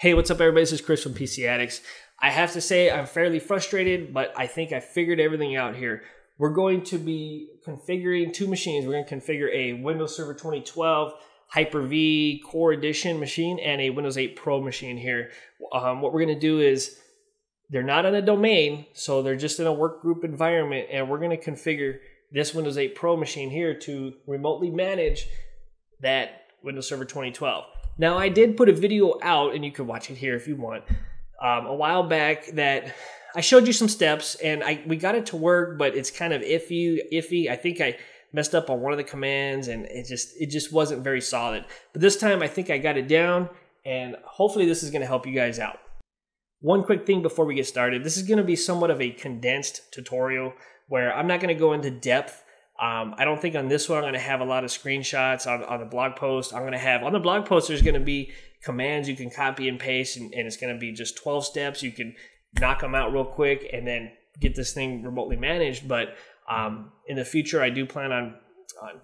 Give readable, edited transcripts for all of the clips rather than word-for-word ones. Hey, what's up everybody? This is Chris from PC Addicts. I have to say I'm fairly frustrated, but I think I figured everything out here. We're going to be configuring two machines. We're going to configure a Windows Server 2012 Hyper-V Core Edition machine and a Windows 8 Pro machine here. What we're going to do is, they're not on a domain, so they're just in a work group environment, and we're going to configure this Windows 8 Pro machine here to remotely manage that Windows Server 2012. Now, I did put a video out, and you can watch it here if you want, a while back that I showed you some steps, and we got it to work, but it's kind of iffy. I think I messed up on one of the commands, and it just wasn't very solid. But this time, I think I got it down, and hopefully this is going to help you guys out. One quick thing before we get started. This is going to be somewhat of a condensed tutorial where I'm not going to go into depth. I don't think on this one I'm going to have a lot of screenshots on the blog post. On the blog post there's going to be commands you can copy and paste, and it's going to be just 12 steps. You can knock them out real quick and then get this thing remotely managed. But in the future I do plan on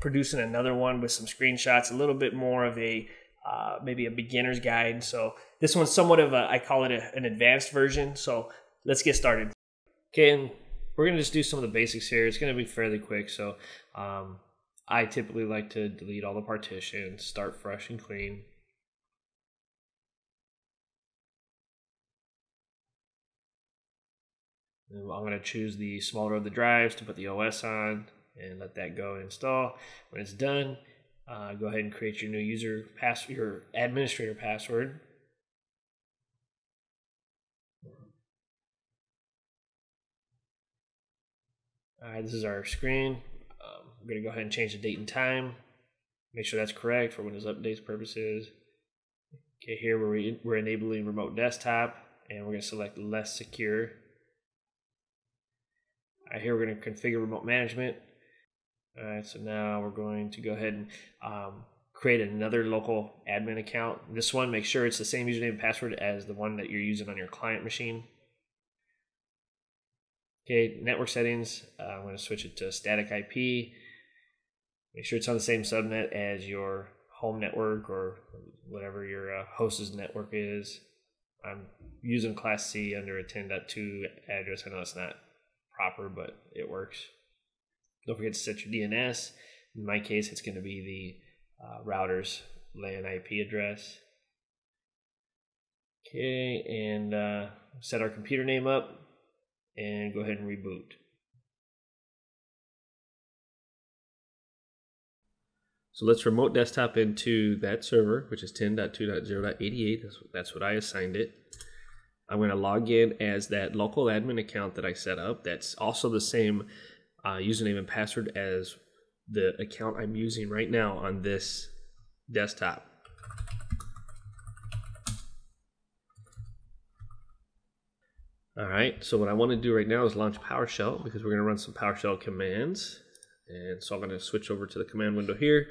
producing another one with some screenshots, a little bit more of a maybe a beginner's guide. So this one's somewhat of a, I call it an advanced version. So let's get started. Okay. And we're going to just do some of the basics here. It's going to be fairly quick. So I typically like to delete all the partitions, start fresh and clean. And I'm going to choose the smaller of the drives to put the OS on and let that go and install. When it's done, go ahead and create your new user password, your administrator password. All right, this is our screen. We're going to go ahead and change the date and time. Make sure that's correct for Windows updates purposes. Okay, here we're enabling remote desktop, and we're going to select less secure. All right, here we're going to configure remote management. All right, so now we're going to go ahead and create another local admin account. This one, make sure it's the same username and password as the one that you're using on your client machine. Okay, network settings, I'm going to switch it to static IP. Make sure it's on the same subnet as your home network or whatever your host's network is. I'm using Class C under a 10.2 address. I know it's not proper, but it works. Don't forget to set your DNS. In my case, it's going to be the router's LAN IP address. Okay, and set our computer name up. And go ahead and reboot. So let's remote desktop into that server, which is 10.2.0.88. That's what I assigned it. I'm going to log in as that local admin account that I set up. That's also the same username and password as the account I'm using right now on this desktop. All right, so what I want to do right now is launch PowerShell because we're going to run some PowerShell commands. And so I'm going to switch over to the command window here.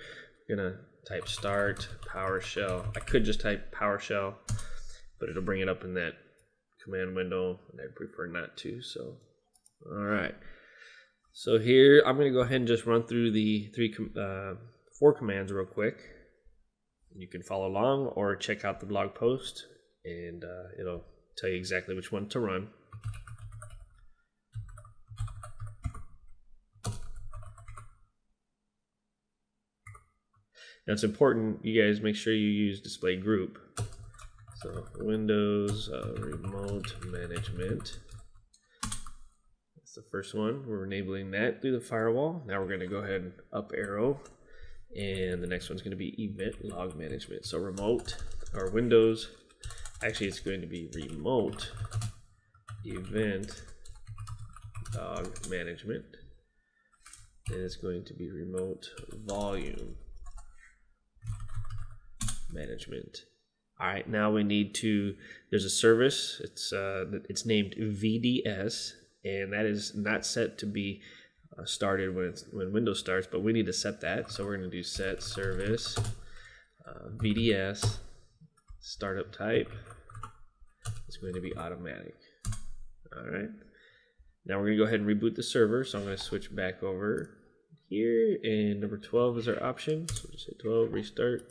I'm going to type start PowerShell. I could just type PowerShell, but it'll bring it up in that command window, and I prefer not to. So, all right. So here, I'm going to go ahead and just run through the four commands real quick. You can follow along or check out the blog post, and it'll tell you exactly which one to run. Now it's important you guys make sure you use display group. So Windows remote management. That's the first one. We're enabling that through the firewall. Now we're going to go ahead and up arrow, and the next one's going to be event log management. So remote or Windows. Actually, it's going to be remote event log management, and it's going to be remote volume management. All right, now we need to. There's a service. It's named VDS, and that is not set to be started when Windows starts, but we need to set that. So we're going to do set service VDS. Startup type is going to be automatic. All right. Now we're going to go ahead and reboot the server. So I'm going to switch back over here, and number 12 is our option. So we'll just hit 12, restart.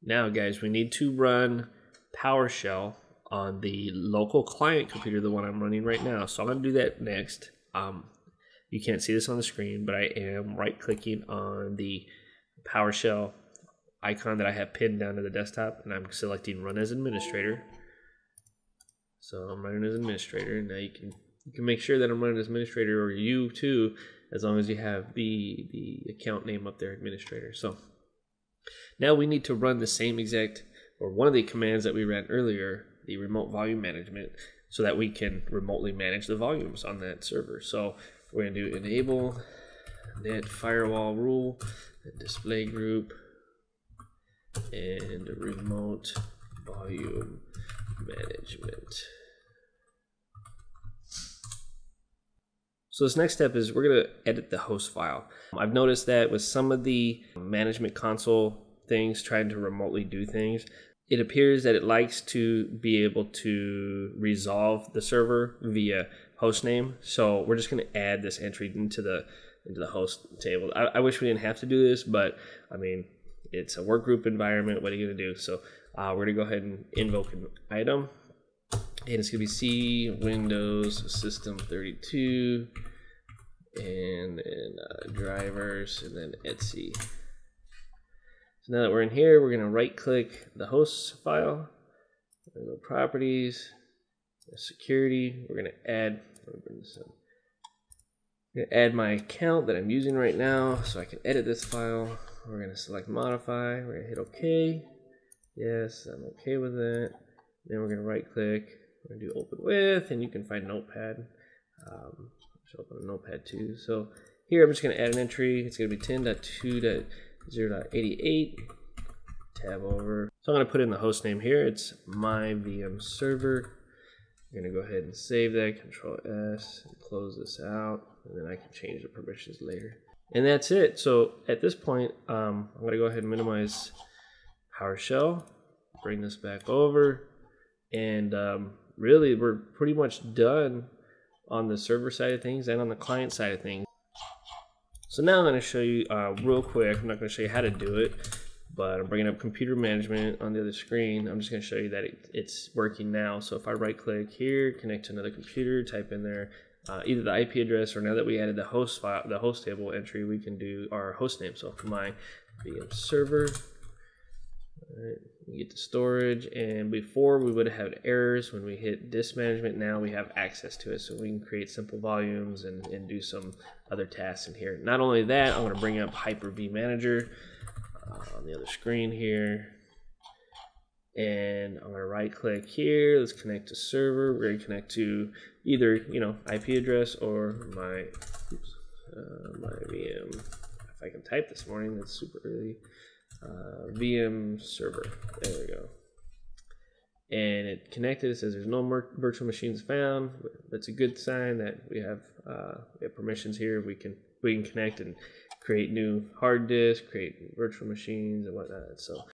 Now, guys, we need to run PowerShell on the local client computer, the one I'm running right now. So I'm going to do that next. You can't see this on the screen, but I am right-clicking on the PowerShell icon that I have pinned down to the desktop, and I'm selecting Run as Administrator. So I'm running as administrator. Now you can make sure that I'm running as administrator, or you too, as long as you have the account name up there, administrator. So now we need to run the same exact, or one of the commands that we ran earlier, the remote volume management, so that we can remotely manage the volumes on that server. So we're going to do enable net firewall rule, display group, and remote volume management. So this next step is we're going to edit the host file. I've noticed that with some of the management console things trying to remotely do things, it appears that it likes to be able to resolve the server via host name. So we're just going to add this entry into the host table. I wish we didn't have to do this, but I mean, it's a workgroup environment. What are you going to do? So we're going to go ahead and invoke an item. And it's going to be C Windows System 32, and then drivers, and then etc. So now that we're in here, we're going to right-click the host file, we're going to go properties, security. We're going to add. I'm going to add my account that I'm using right now, so I can edit this file. We're going to select modify. We're going to hit OK. Yes, I'm okay with that. Then we're going to right-click. We're going to do open with, and you can find Notepad. I'll open a Notepad too. So here I'm just going to add an entry. It's going to be 10.2.0.88. Tab over. So I'm going to put in the host name here. It's my VM server. I'm going to go ahead and save that. Control S and close this out, and then I can change the permissions later. And that's it. So at this point, I'm going to go ahead and minimize PowerShell. Bring this back over. And really, we're pretty much done on the server side of things and on the client side of things. So now I'm going to show you real quick. I'm not going to show you how to do it, but I'm bringing up computer management on the other screen. I'm just going to show you that it's working now. So if I right click here, connect to another computer, type in there either the IP address, or now that we added the host file, the host table entry, we can do our host name. So my VM server. All right, we get to storage, and before we would have had errors when we hit disk management. Now we have access to it, so we can create simple volumes and do some other tasks in here. Not only that, I'm going to bring up Hyper-V Manager on the other screen here, and I'm going to right click here. Let's connect to server. We're going to connect to either IP address or my VM. If I can type this morning, that's super early. VM server. There we go. And it connected. It says there's no virtual machines found. That's a good sign that we have permissions here. We can connect and create new hard disk, create virtual machines and whatnot. So